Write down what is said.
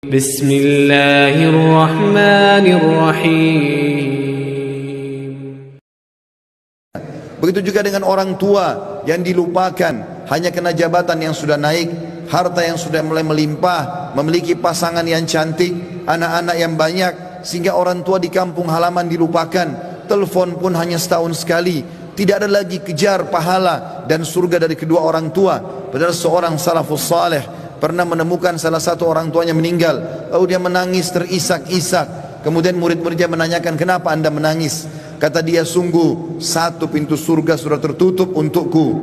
Bismillahirrahmanirrahim. Begitu juga dengan orang tua yang dilupakan, hanya kena jabatan yang sudah naik, harta yang sudah mulai melimpah, memiliki pasangan yang cantik, anak-anak yang banyak, sehingga orang tua di kampung halaman dilupakan. Telepon pun hanya setahun sekali. Tidak ada lagi kejar pahala dan surga dari kedua orang tua. Padahal seorang salafus saleh pernah menemukan salah satu orang tuanya meninggal, lalu dia menangis terisak-isak. Kemudian murid-muridnya menanyakan, kenapa anda menangis? Kata dia, sungguh satu pintu surga sudah tertutup untukku.